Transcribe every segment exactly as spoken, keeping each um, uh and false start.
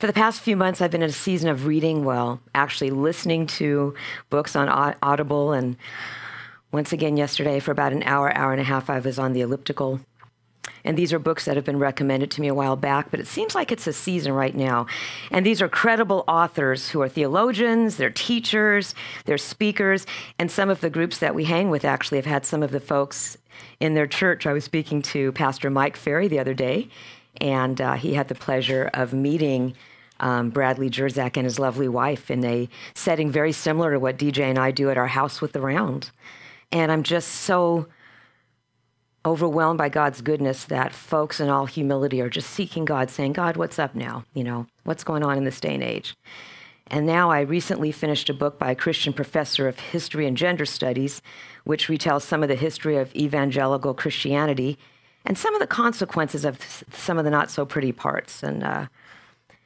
For the past few months, I've been in a season of reading well, actually listening to books on Audible. And once again, yesterday, for about an hour, hour and a half, I was on the elliptical. And these are books that have been recommended to me a while back, but it seems like it's a season right now. And these are credible authors who are theologians, they're teachers, they're speakers, and some of the groups that we hang with actually have had some of the folks in their church. I was speaking to Pastor Mike Ferry the other day, and uh, he had the pleasure of meeting um, Bradley Jersak and his lovely wife in a setting very similar to what D J and I do at our house with the round. And I'm just so overwhelmed by God's goodness that folks in all humility are just seeking God, saying, God, what's up now? You know, what's going on in this day and age? And now I recently finished a book by a Christian professor of history and gender studies, which retells some of the history of evangelical Christianity and some of the consequences of some of the not so pretty parts. And uh,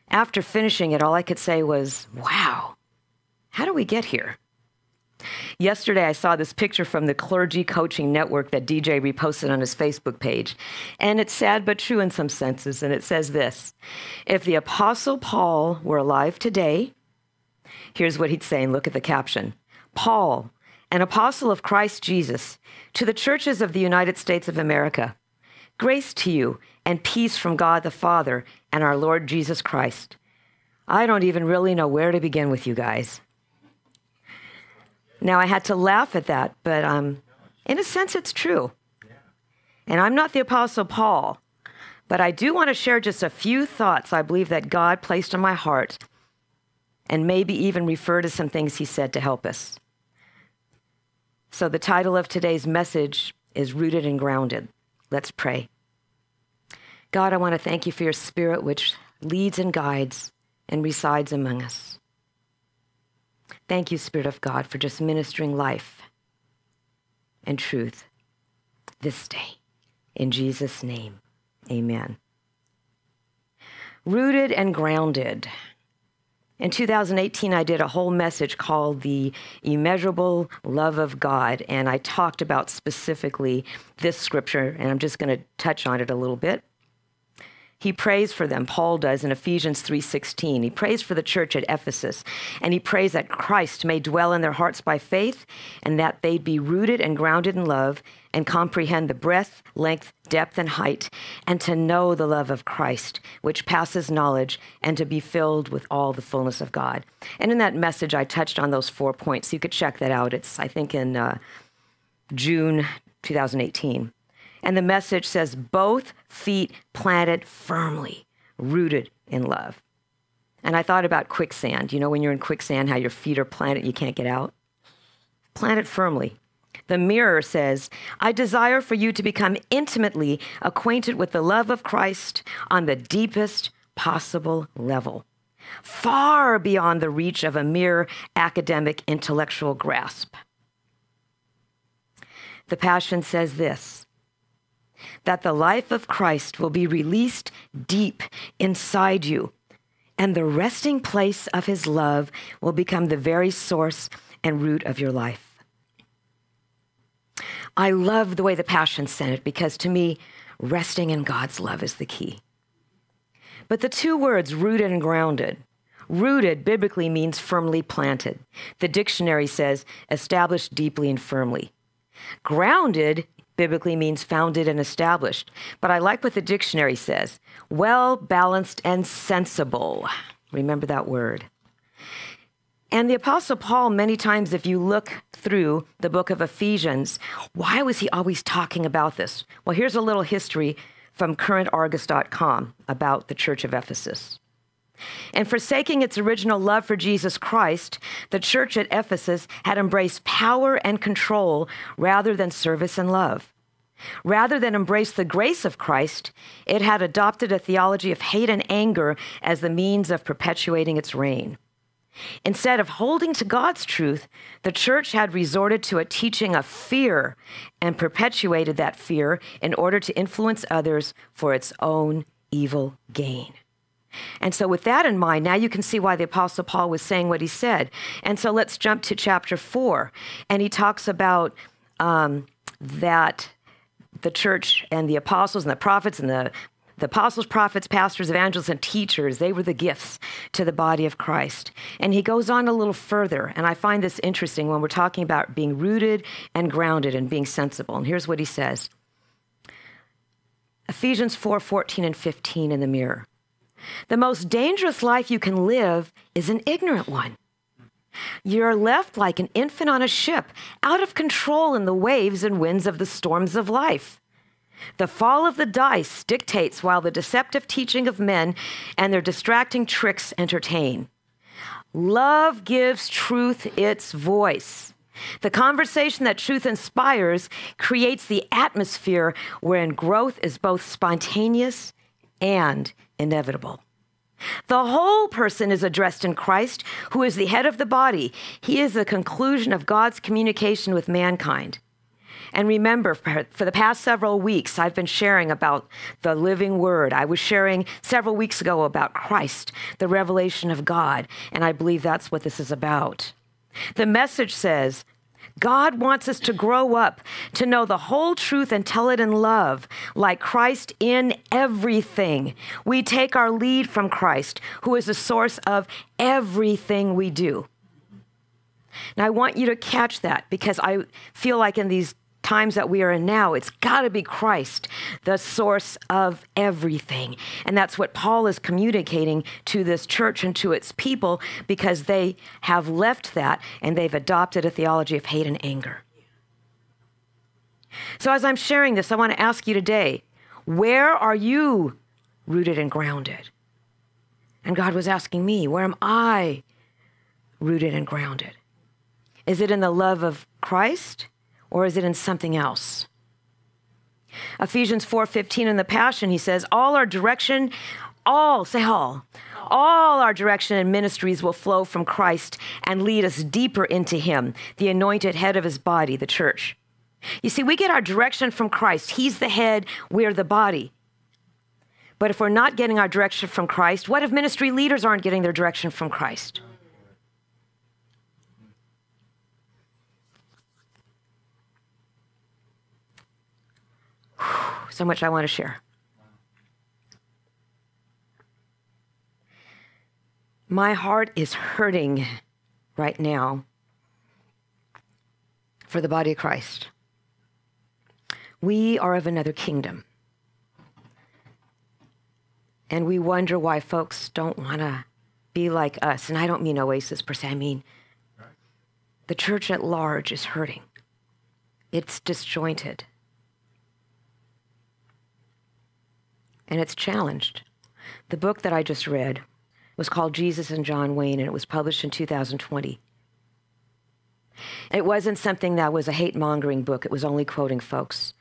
after finishing it, all I could say was, wow, how do we get here? Yesterday, I saw this picture from the Clergy Coaching Network that D J reposted on his Facebook page. And it's sad but true in some senses. And it says this: if the Apostle Paul were alive today, here's what he'd say. And look at the caption. Paul, an apostle of Christ Jesus, to the churches of the United States of America, grace to you and peace from God the Father and our Lord Jesus Christ. I don't even really know where to begin with you guys. Now, I had to laugh at that, but um, in a sense, it's true. And I'm not the Apostle Paul, but I do want to share just a few thoughts I believe that God placed on my heart, and maybe even refer to some things he said to help us. So the title of today's message is Rooted and Grounded. Let's pray. God, I want to thank you for your Spirit, which leads and guides and resides among us. Thank you, Spirit of God, for just ministering life and truth this day. In Jesus' name, amen. Rooted and grounded. In two thousand eighteen, I did a whole message called The Immeasurable Love of God, and I talked about specifically this scripture, and I'm just going to touch on it a little bit. He prays for them, Paul does in Ephesians three sixteen. He prays for the church at Ephesus, and he prays that Christ may dwell in their hearts by faith, and that they'd be rooted and grounded in love and comprehend the breadth, length, depth, and height, and to know the love of Christ, which passes knowledge, and to be filled with all the fullness of God. And in that message, I touched on those four points. You could check that out. It's, I think, in uh, June two thousand eighteen. And the message says, both feet planted firmly, rooted in love. And I thought about quicksand. You know, when you're in quicksand, how your feet are planted, you can't get out. Planted firmly. The Mirror says, I desire for you to become intimately acquainted with the love of Christ on the deepest possible level, far beyond the reach of a mere academic intellectual grasp. The Passion says this, that the life of Christ will be released deep inside you, and the resting place of his love will become the very source and root of your life. I love the way the Passion said it, because to me, resting in God's love is the key. But the two words, rooted and grounded, rooted biblically means firmly planted. The dictionary says established deeply and firmly. Grounded biblically means founded and established. But I like what the dictionary says, well balanced and sensible. Remember that word. And the Apostle Paul, many times, if you look through the book of Ephesians, why was he always talking about this? Well, here's a little history from current argus dot com about the church of Ephesus. And forsaking its original love for Jesus Christ, the church at Ephesus had embraced power and control rather than service and love. Rather than embrace the grace of Christ, it had adopted a theology of hate and anger as the means of perpetuating its reign. Instead of holding to God's truth, the church had resorted to a teaching of fear and perpetuated that fear in order to influence others for its own evil gain. And so with that in mind, now you can see why the Apostle Paul was saying what he said. And so let's jump to chapter four. And he talks about um, that the church and the apostles and the prophets and the The apostles, prophets, pastors, evangelists, and teachers, they were the gifts to the body of Christ. And he goes on a little further, and I find this interesting when we're talking about being rooted and grounded and being sensible. And here's what he says. Ephesians four, fourteen and fifteen in the mirror. The most dangerous life you can live is an ignorant one. You're left like an infant on a ship, out of control in the waves and winds of the storms of life. The fall of the dice dictates while the deceptive teaching of men and their distracting tricks entertain. Love gives truth its voice. The conversation that truth inspires creates the atmosphere wherein growth is both spontaneous and inevitable. The whole person is addressed in Christ, who is the head of the body. He is the conclusion of God's communication with mankind. And remember, for the past several weeks, I've been sharing about the living word. I was sharing several weeks ago about Christ, the revelation of God, and I believe that's what this is about. The message says, God wants us to grow up, to know the whole truth and tell it in love, like Christ in everything. We take our lead from Christ, who is the source of everything we do. And I want you to catch that, because I feel like in these times that we are in now, it's got to be Christ, the source of everything. And that's what Paul is communicating to this church and to its people, because they have left that and they've adopted a theology of hate and anger. So as I'm sharing this, I want to ask you today, where are you rooted and grounded? And God was asking me, where am I rooted and grounded? Is it in the love of Christ, or is it in something else? Ephesians four fifteen in the Passion, he says, all our direction, all, say all, all our direction and ministries will flow from Christ and lead us deeper into him, the anointed head of his body, the church. You see, we get our direction from Christ. He's the head, we're the body. But if we're not getting our direction from Christ, what if ministry leaders aren't getting their direction from Christ? So much I want to share. My heart is hurting right now for the body of Christ. We are of another kingdom. And we wonder why folks don't want to be like us. And I don't mean Oasis per se. I mean the church at large is hurting. It's disjointed. And it's challenged. The book that I just read was called Jesus and John Wayne, and it was published in two thousand twenty. It wasn't something that was a hate-mongering book. It was only quoting folks.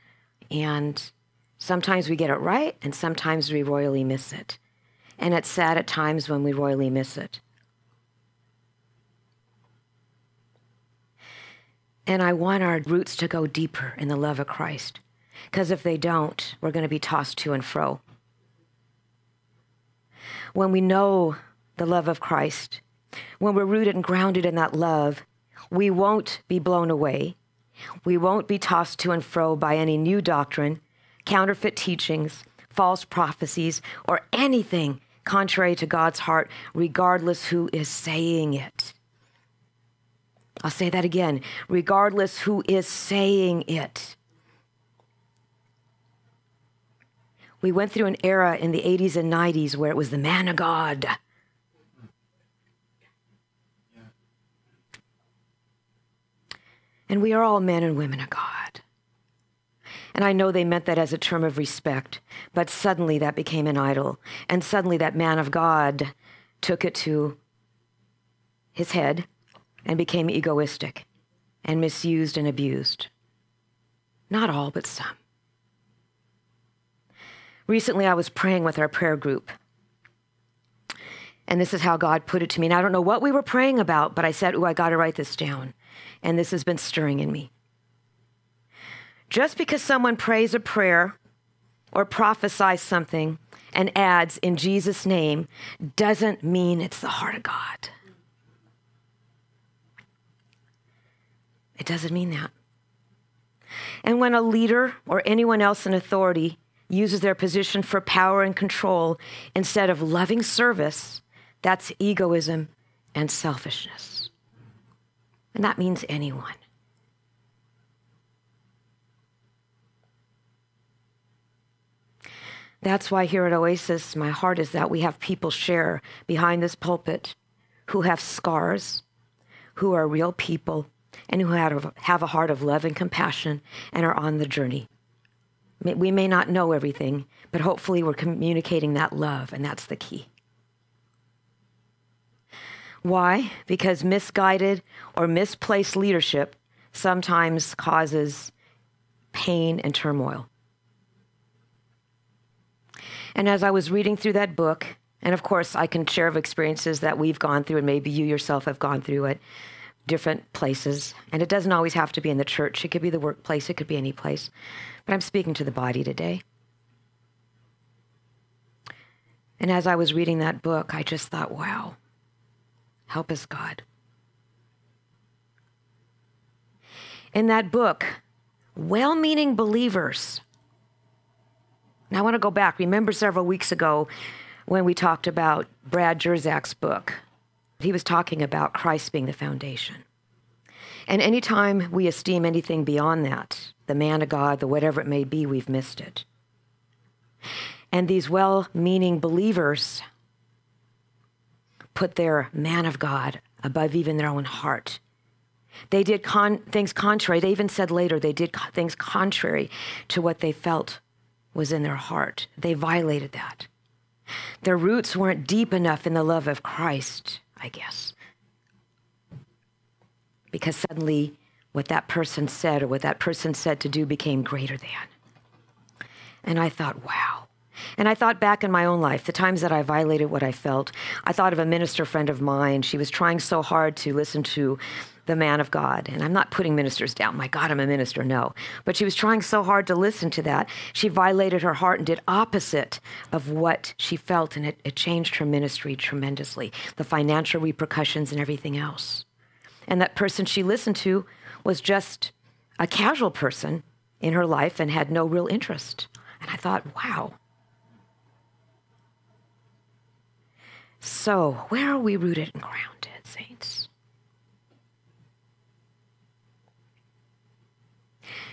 And sometimes we get it right, and sometimes we royally miss it. And it's sad at times when we royally miss it. And I want our roots to go deeper in the love of Christ, because if they don't, we're going to be tossed to and fro. When we know the love of Christ, when we're rooted and grounded in that love, we won't be blown away. We won't be tossed to and fro by any new doctrine, counterfeit teachings, false prophecies, or anything contrary to God's heart, regardless who is saying it. I'll say that again, regardless who is saying it. We went through an era in the eighties and nineties where it was the man of God. And we are all men and women of God. And I know they meant that as a term of respect, but suddenly that became an idol. And suddenly that man of God took it to his head and became egoistic and misused and abused. Not all, but some. Recently, I was praying with our prayer group, and this is how God put it to me. And I don't know what we were praying about, but I said, ooh, I got to write this down, and this has been stirring in me. Just because someone prays a prayer or prophesies something and adds in Jesus' name doesn't mean it's the heart of God. It doesn't mean that. And when a leader or anyone else in authority uses their position for power and control instead of loving service, that's egoism and selfishness. And that means anyone. That's why here at Oasis, my heart is that we have people share behind this pulpit who have scars, who are real people, and who have a heart of love and compassion and are on the journey. We may not know everything, but hopefully we're communicating that love, and that's the key. Why? Because misguided or misplaced leadership sometimes causes pain and turmoil. And as I was reading through that book, and of course I can share of experiences that we've gone through, and maybe you yourself have gone through at different places, and it doesn't always have to be in the church. It could be the workplace, it could be any place, but I'm speaking to the body today. And as I was reading that book, I just thought, wow, help us, God. In that book, well-meaning believers. Now, I want to go back. Remember several weeks ago when we talked about Brad Jersak's book? He was talking about Christ being the foundation. And anytime we esteem anything beyond that, the man of God, the whatever it may be, we've missed it. And these well-meaning believers put their man of God above even their own heart. They did con things contrary. They even said later they did co things contrary to what they felt was in their heart. They violated that. Their roots weren't deep enough in the love of Christ, I guess. Because suddenly what that person said or what that person said to do became greater than. And I thought, wow. And I thought back in my own life, the times that I violated what I felt. I thought of a minister friend of mine. She was trying so hard to listen to the man of God. And I'm not putting ministers down. My God, I'm a minister. No. But she was trying so hard to listen to that. She violated her heart and did opposite of what she felt. And it, it changed her ministry tremendously. The financial repercussions and everything else. And that person she listened to was just a casual person in her life and had no real interest. And I thought, wow. So, where are we rooted and grounded, saints?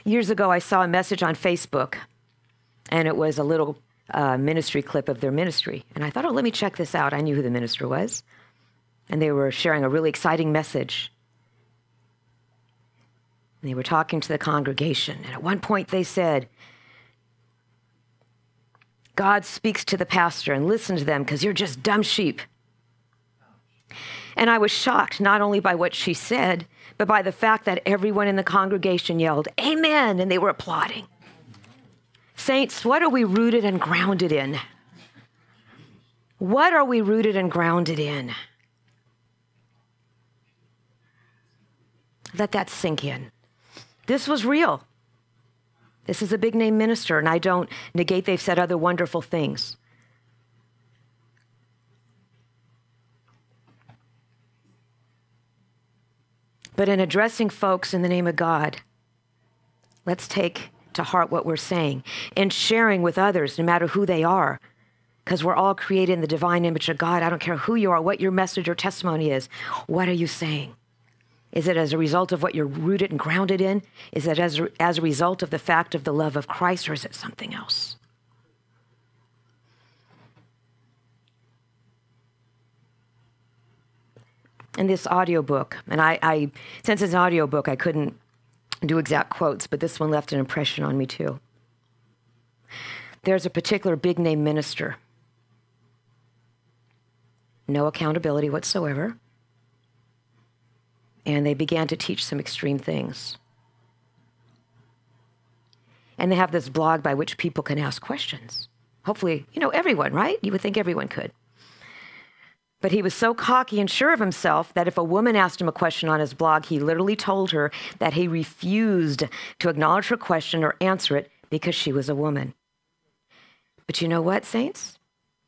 Years ago, I saw a message on Facebook, and it was a little uh, ministry clip of their ministry. And I thought, oh, let me check this out. I knew who the minister was. And they were sharing a really exciting message. And they were talking to the congregation. And at one point, they said, God speaks to the pastor, and listen to them because you're just dumb sheep. And I was shocked not only by what she said, but by the fact that everyone in the congregation yelled, amen, and they were applauding. Saints, what are we rooted and grounded in? What are we rooted and grounded in? Let that sink in. This was real. This is a big name minister, and I don't negate they've said other wonderful things. But in addressing folks in the name of God, let's take to heart what we're saying and sharing with others, no matter who they are, because we're all created in the divine image of God. I don't care who you are, what your message or testimony is. What are you saying? Is it as a result of what you're rooted and grounded in? Is it as, as a result of the fact of the love of Christ, or is it something else? In this audiobook, and I, I since it's an audiobook, I couldn't do exact quotes, but this one left an impression on me too. There's a particular big name minister. No accountability whatsoever. And they began to teach some extreme things. And they have this blog by which people can ask questions. Hopefully, you know, everyone, right? You would think everyone could. But he was so cocky and sure of himself that if a woman asked him a question on his blog, he literally told her that he refused to acknowledge her question or answer it because she was a woman. But you know what, saints?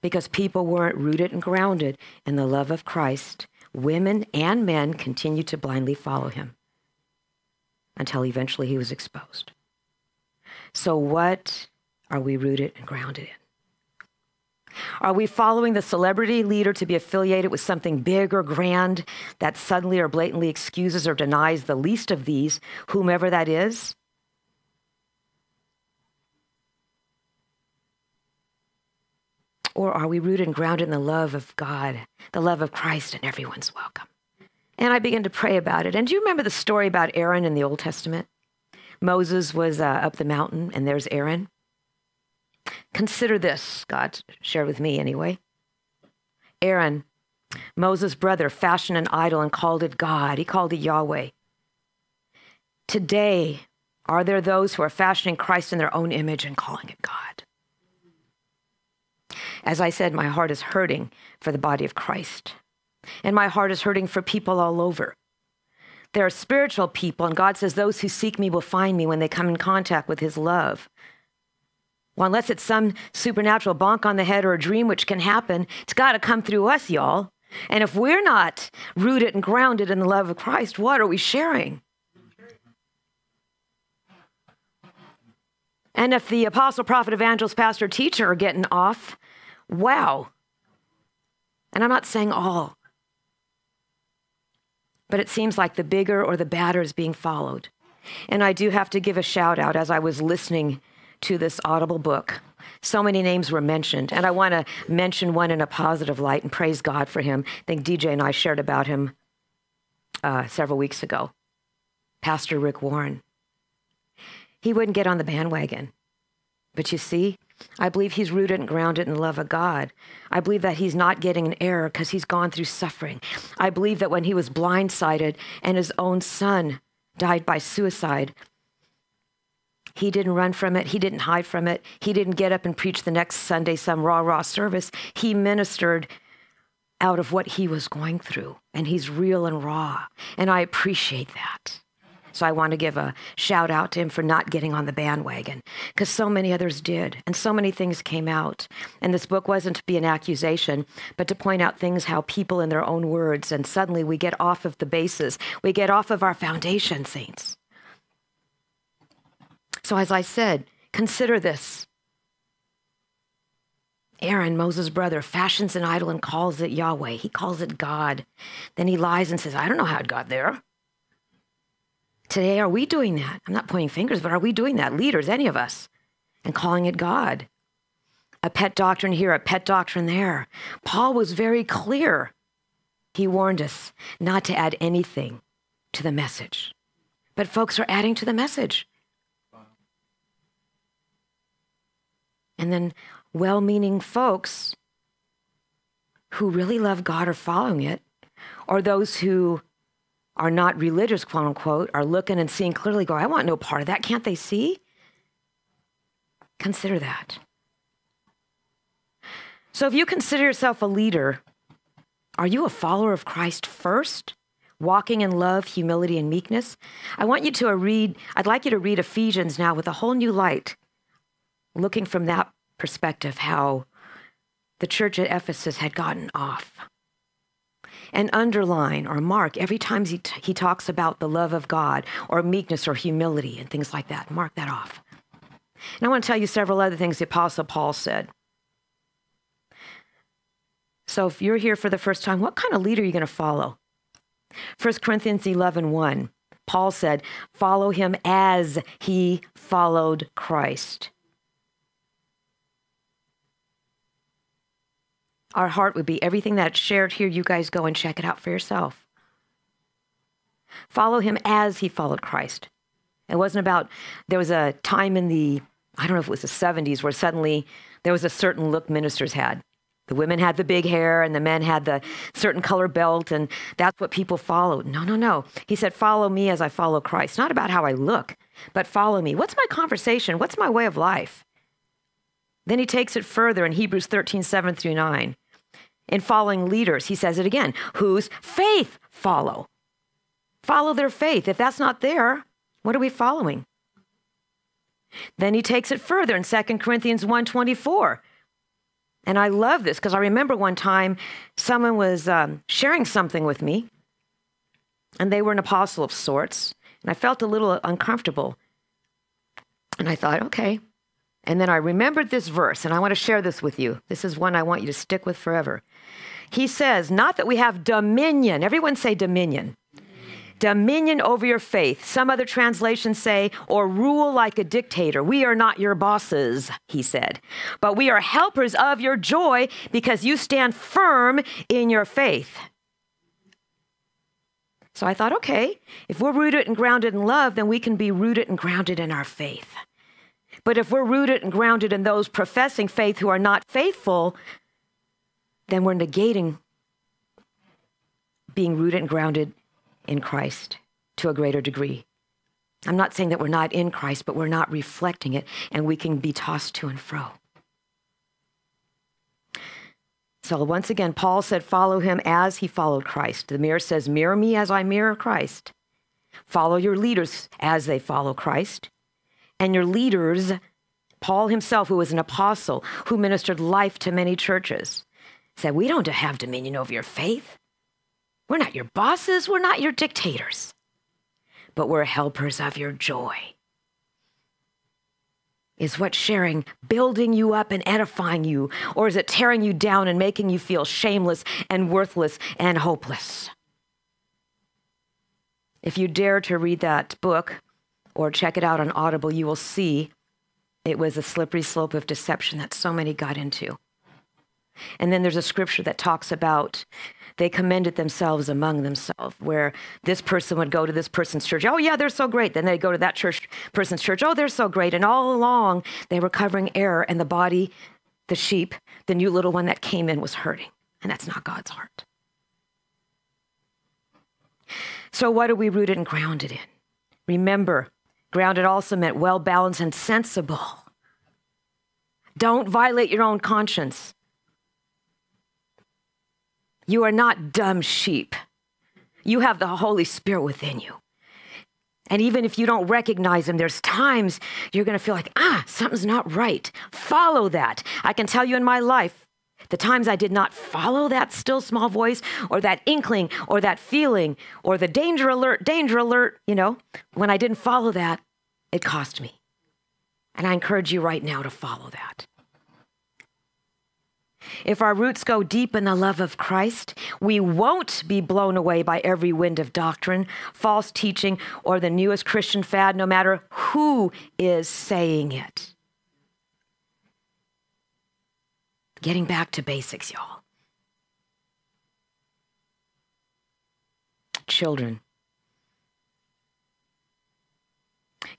Because people weren't rooted and grounded in the love of Christ, women and men continued to blindly follow him until eventually he was exposed. So what are we rooted and grounded in? Are we following the celebrity leader to be affiliated with something big or grand that suddenly or blatantly excuses or denies the least of these, whomever that is? Or are we rooted and grounded in the love of God, the love of Christ, and everyone's welcome? And I began to pray about it. And do you remember the story about Aaron in the Old Testament? Moses was uh, up the mountain, and there's Aaron. Consider this, God shared with me anyway. Aaron, Moses' brother, fashioned an idol and called it God. He called it Yahweh. Today, are there those who are fashioning Christ in their own image and calling it God? As I said, my heart is hurting for the body of Christ. And my heart is hurting for people all over. There are spiritual people, and God says, those who seek me will find me when they come in contact with his love. Well, unless it's some supernatural bonk on the head or a dream, which can happen, it's got to come through us, y'all. And if we're not rooted and grounded in the love of Christ, what are we sharing? And if the apostle, prophet, evangelist, pastor, teacher are getting off, wow. And I'm not saying all. But it seems like the bigger or the badder is being followed. And I do have to give a shout out as I was listening to this Audible book. So many names were mentioned. And I want to mention one in a positive light and praise God for him. I think D J and I shared about him uh, several weeks ago. Pastor Rick Warren. He wouldn't get on the bandwagon. But you see, I believe he's rooted and grounded in the love of God. I believe that he's not getting an error because he's gone through suffering. I believe that when he was blindsided and his own son died by suicide, he didn't run from it. He didn't hide from it. He didn't get up and preach the next Sunday some rah-rah service. He ministered out of what he was going through, and he's real and raw, and I appreciate that. So I want to give a shout out to him for not getting on the bandwagon, because so many others did, and so many things came out. And this book wasn't to be an accusation, but to point out things, how people in their own words, and suddenly we get off of the bases. We get off of our foundation, saints. So as I said, consider this. Aaron, Moses' brother, fashions an idol and calls it Yahweh. He calls it God. Then he lies and says, I don't know how it got there. Today, are we doing that? I'm not pointing fingers, but are we doing that? Leaders, any of us, and calling it God. A pet doctrine here, a pet doctrine there. Paul was very clear. He warned us not to add anything to the message. But folks are adding to the message. And then well-meaning folks who really love God are following it, or those who are not religious, quote unquote, are looking and seeing clearly, go, I want no part of that. Can't they see? Consider that. So if you consider yourself a leader, are you a follower of Christ first? Walking in love, humility, and meekness? I want you to read, I'd like you to read Ephesians now with a whole new light, looking from that perspective, how the church at Ephesus had gotten off. And underline or mark every time he, t he talks about the love of God or meekness or humility and things like that. Mark that off. And I want to tell you several other things the Apostle Paul said. So if you're here for the first time, what kind of leader are you going to follow? First Corinthians eleven one, Paul said, follow him as he followed Christ. Our heart would be everything that's shared here. You guys go and check it out for yourself. Follow him as he followed Christ. It wasn't about, there was a time in the, I don't know if it was the seventies, where suddenly there was a certain look ministers had. The women had the big hair and the men had the certain color belt, and that's what people followed. No, no, no. He said, follow me as I follow Christ. Not about how I look, but follow me. What's my conversation? What's my way of life? Then he takes it further in Hebrews thirteen, seven through nine. In following leaders, he says it again, whose faith follow. Follow their faith. If that's not there, what are we following? Then he takes it further in Second Corinthians one twenty-four. And I love this because I remember one time someone was um, sharing something with me, and they were an apostle of sorts, and I felt a little uncomfortable. And I thought, okay. And then I remembered this verse, and I want to share this with you. This is one I want you to stick with forever. He says, not that we have dominion. Everyone say dominion. Dominion over your faith. Some other translations say, or rule like a dictator. We are not your bosses, he said, but we are helpers of your joy because you stand firm in your faith. So I thought, okay, if we're rooted and grounded in love, then we can be rooted and grounded in our faith. But if we're rooted and grounded in those professing faith who are not faithful, then we're negating being rooted and grounded in Christ to a greater degree. I'm not saying that we're not in Christ, but we're not reflecting it, and we can be tossed to and fro. So once again, Paul said, follow him as he followed Christ. The mirror says, mirror me as I mirror Christ. Follow your leaders as they follow Christ. And your leaders, Paul himself, who was an apostle, who ministered life to many churches, said, we don't have dominion over your faith. We're not your bosses. We're not your dictators, but we're helpers of your joy. Is what sharing building you up and edifying you, or is it tearing you down and making you feel shameless and worthless and hopeless? If you dare to read that book or check it out on Audible, you will see it was a slippery slope of deception that so many got into. And then there's a scripture that talks about they commended themselves among themselves, where this person would go to this person's church. Oh, yeah, they're so great. Then they go to that church person's church. Oh, they're so great. And all along, they were covering error, and the body, the sheep, the new little one that came in was hurting. And that's not God's heart. So what are we rooted and grounded in? Remember, grounded also meant well-balanced and sensible. Don't violate your own conscience. You are not dumb sheep. You have the Holy Spirit within you. And even if you don't recognize him, there's times you're going to feel like, ah, something's not right. Follow that. I can tell you in my life, the times I did not follow that still small voice or that inkling or that feeling or the danger alert, danger alert, you know, when I didn't follow that, it cost me. And I encourage you right now to follow that. If our roots go deep in the love of Christ, we won't be blown away by every wind of doctrine, false teaching, or the newest Christian fad, no matter who is saying it. Getting back to basics, y'all. Children.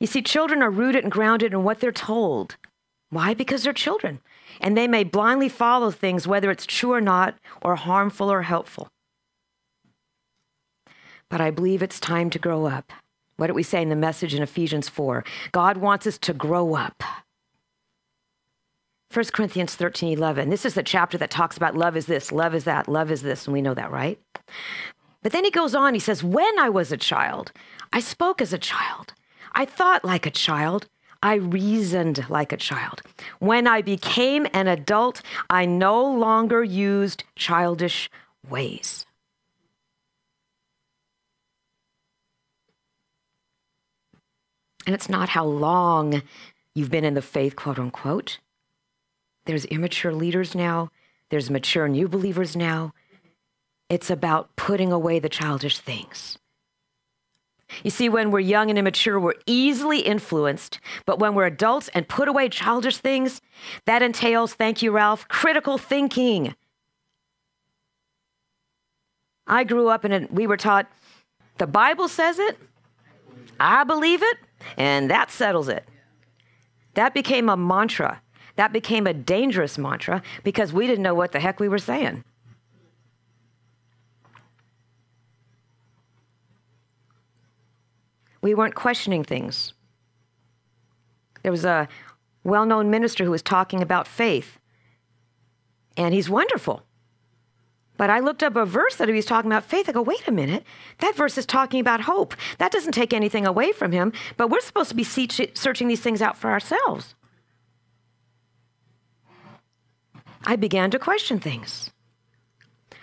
You see, children are rooted and grounded in what they're told. Why? Because they're children. And they may blindly follow things, whether it's true or not, or harmful or helpful. But I believe it's time to grow up. What did we say in the message in Ephesians four? God wants us to grow up. First Corinthians thirteen eleven. This is the chapter that talks about love is this, love is that, love is this, and we know that, right? But then he goes on, he says, when I was a child, I spoke as a child. I thought like a child. I reasoned like a child. When I became an adult, I no longer used childish ways. And it's not how long you've been in the faith, quote unquote. There's immature leaders now. There's mature new believers now. It's about putting away the childish things. You see, when we're young and immature, we're easily influenced. But when we're adults and put away childish things, that entails, thank you, Ralph, critical thinking. I grew up and we were taught, the Bible says it, I believe it, and that settles it. That became a mantra. That became a dangerous mantra because we didn't know what the heck we were saying. We weren't questioning things. There was a well-known minister who was talking about faith, and he's wonderful. But I looked up a verse that he was talking about faith. I go, wait a minute. That verse is talking about hope. That doesn't take anything away from him, but we're supposed to be searching these things out for ourselves. I began to question things.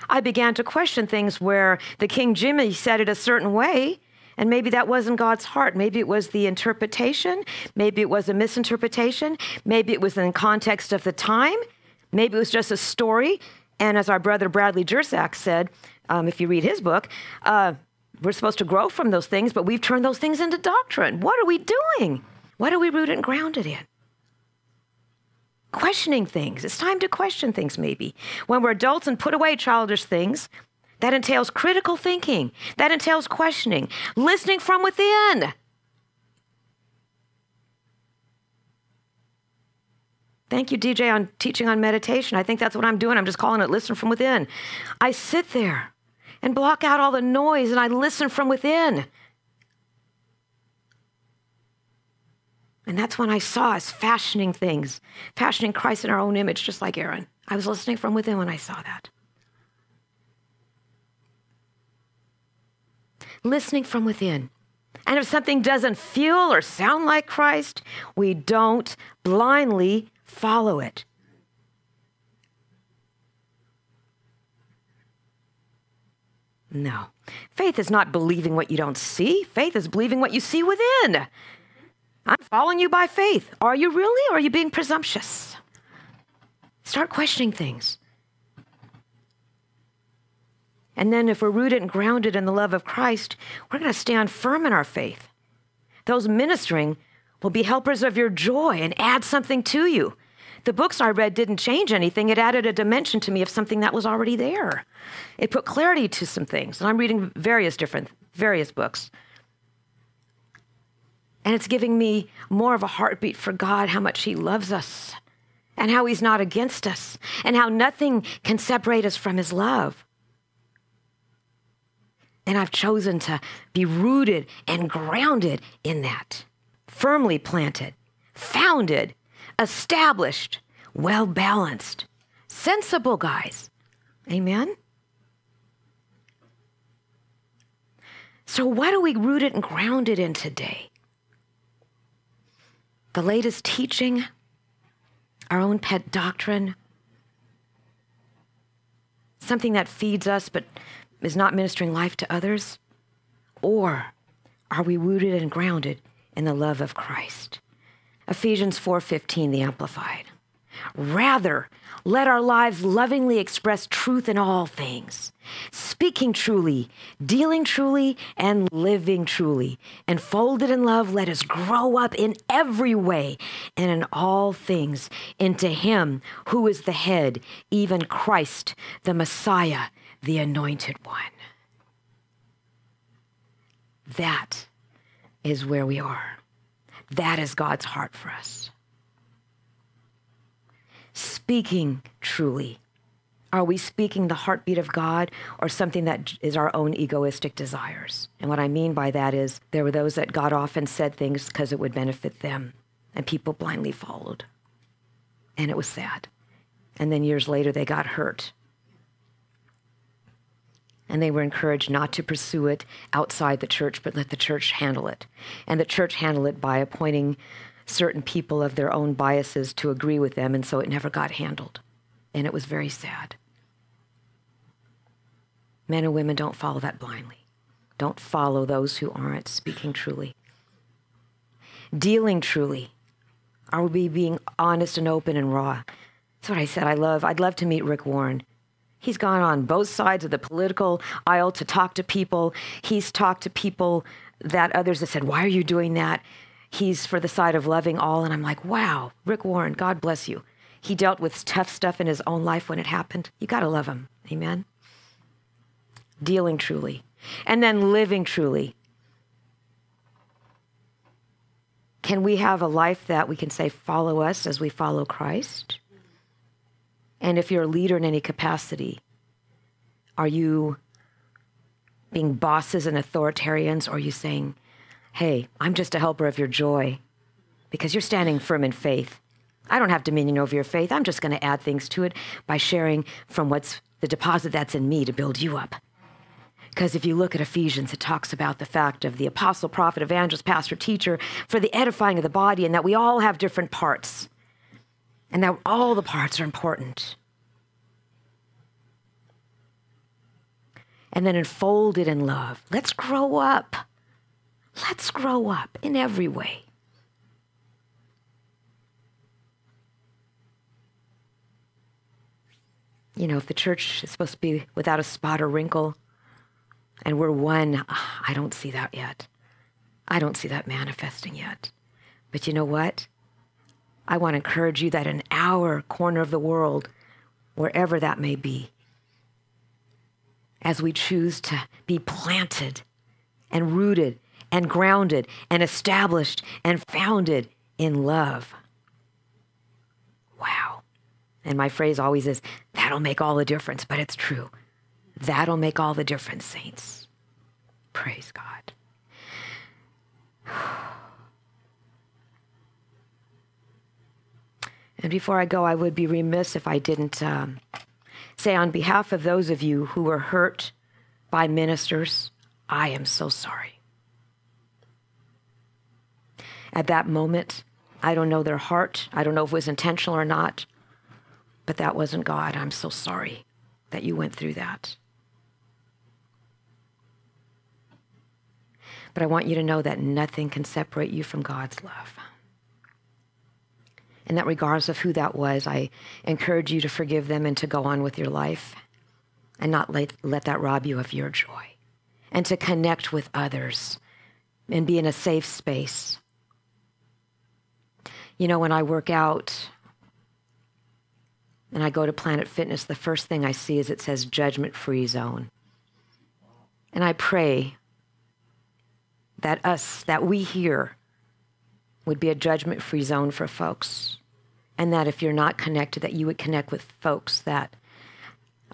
I began to question things where the King Jimmy said it a certain way, And maybe that wasn't God's heart. Maybe it was the interpretation. Maybe it was a misinterpretation. Maybe it was in context of the time. Maybe it was just a story. And as our brother Bradley Jersak said, um, if you read his book, uh, we're supposed to grow from those things, but we've turned those things into doctrine. What are we doing? What are we rooted and grounded in? Questioning things. It's time to question things, maybe. When we're adults and put away childish things, that entails critical thinking. That entails questioning, listening from within. Thank you, D J, on teaching on meditation. I think that's what I'm doing. I'm just calling it listen from within. I sit there and block out all the noise and I listen from within. And that's when I saw us fashioning things, fashioning Christ in our own image, just like Aaron. I was listening from within when I saw that. Listening from within. And if something doesn't feel or sound like Christ, we don't blindly follow it. No. Faith is not believing what you don't see. Faith is believing what you see within. I'm following you by faith. Are you really, or are you being presumptuous? Start questioning things. And then if we're rooted and grounded in the love of Christ, we're going to stand firm in our faith. Those ministering will be helpers of your joy and add something to you. The books I read didn't change anything. It added a dimension to me of something that was already there. It put clarity to some things. And I'm reading various different, various books. And it's giving me more of a heartbeat for God, how much he loves us and how he's not against us and how nothing can separate us from his love. And I've chosen to be rooted and grounded in that, firmly planted, founded, established, well-balanced, sensible guys. Amen? So what are we rooted and grounded in today? The latest teaching, our own pet doctrine, something that feeds us but is not ministering life to others? Or are we rooted and grounded in the love of Christ? Ephesians four fifteen, the Amplified. Rather, let our lives lovingly express truth in all things, speaking truly, dealing truly, and living truly. And folded in love, let us grow up in every way and in all things into him who is the head, even Christ, the Messiah, the Anointed One. That is where we are. That is God's heart for us. Speaking truly. Are we speaking the heartbeat of God or something that is our own egoistic desires? And what I mean by that is there were those that got off and said things because it would benefit them, and people blindly followed. And it was sad. And then years later, they got hurt. And they were encouraged not to pursue it outside the church, but let the church handle it. And the church handled it by appointing certain people of their own biases to agree with them, and so it never got handled. And it was very sad. Men and women, don't follow that blindly. Don't follow those who aren't speaking truly. Dealing truly. Are we being honest and open and raw? That's what I said. I love, I'd love to meet Rick Warren. He's gone on both sides of the political aisle to talk to people. He's talked to people that others have said, why are you doing that? He's for the side of loving all. And I'm like, wow, Rick Warren, God bless you. He dealt with tough stuff in his own life when it happened. You got to love him. Amen. Dealing truly. And then living truly. Can we have a life that we can say, follow us as we follow Christ? And if you're a leader in any capacity, are you being bosses and authoritarians, or are you saying, hey, I'm just a helper of your joy because you're standing firm in faith. I don't have dominion over your faith. I'm just going to add things to it by sharing from what's the deposit that's in me to build you up. Because if you look at Ephesians, it talks about the fact of the apostle, prophet, evangelist, pastor, teacher for the edifying of the body, and that we all have different parts and that all the parts are important. And then enfolded in love. Let's grow up. Let's grow up in every way. You know, if the church is supposed to be without a spot or wrinkle, and we're one, oh, I don't see that yet. I don't see that manifesting yet. But you know what? I want to encourage you that in our corner of the world, wherever that may be, as we choose to be planted and rooted and grounded and established and founded in love. Wow. And my phrase always is, that'll make all the difference, but it's true. That'll make all the difference, saints. Praise God. And before I go, I would be remiss if I didn't um, say on behalf of those of you who were hurt by ministers, I am so sorry. At that moment, I don't know their heart. I don't know if it was intentional or not, but that wasn't God. I'm so sorry that you went through that. But I want you to know that nothing can separate you from God's love. And that regardless of who that was, I encourage you to forgive them and to go on with your life and not let, let that rob you of your joy. And to connect with others and be in a safe space. You know, when I work out and I go to Planet Fitness, the first thing I see is it says judgment-free zone. And I pray that us, that we here, would be a judgment-free zone for folks. And that if you're not connected, that you would connect with folks that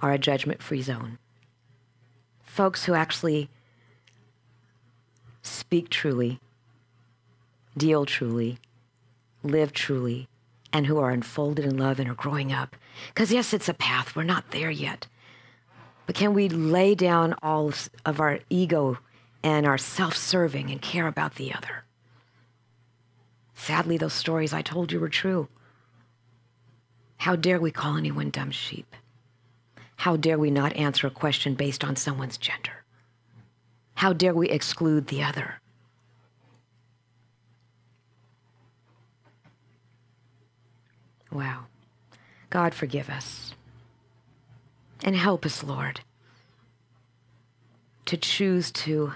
are a judgment-free zone. Folks who actually speak truly, deal truly, live truly, and who are enfolded in love and are growing up. Because yes, it's a path. We're not there yet. But can we lay down all of our ego and our self-serving and care about the other? Sadly, those stories I told you were true. How dare we call anyone dumb sheep? How dare we not answer a question based on someone's gender? How dare we exclude the other? Wow. God, forgive us. And help us, Lord, to choose to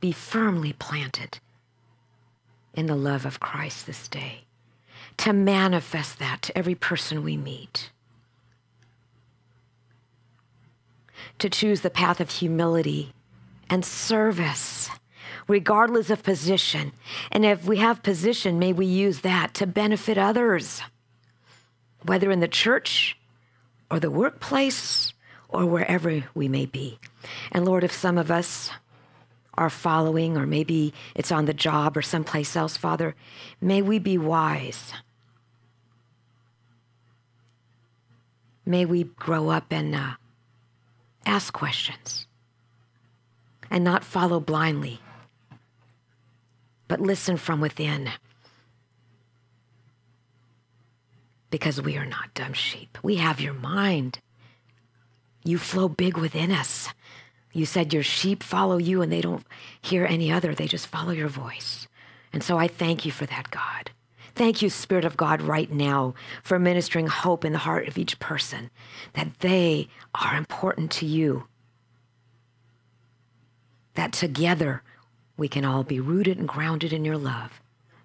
be firmly planted in the love of Christ this day, to manifest that to every person we meet, to choose the path of humility and service, regardless of position. And if we have position, may we use that to benefit others, whether in the church or the workplace or wherever we may be. And Lord, if some of us are following, or maybe it's on the job or someplace else, Father, may we be wise. May we grow up and uh, ask questions and not follow blindly, but listen from within, because we are not dumb sheep. We have your mind. You flow big within us. You said your sheep follow you and they don't hear any other. They just follow your voice. And so I thank you for that, God. Thank you, Spirit of God, right now for ministering hope in the heart of each person, that they are important to you, that together we can all be rooted and grounded in your love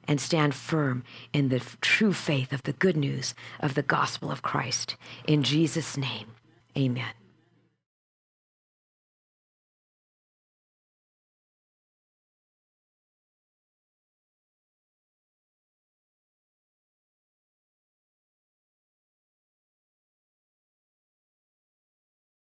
and stand firm in the true faith of the good news of the gospel of Christ. In Jesus' name, amen.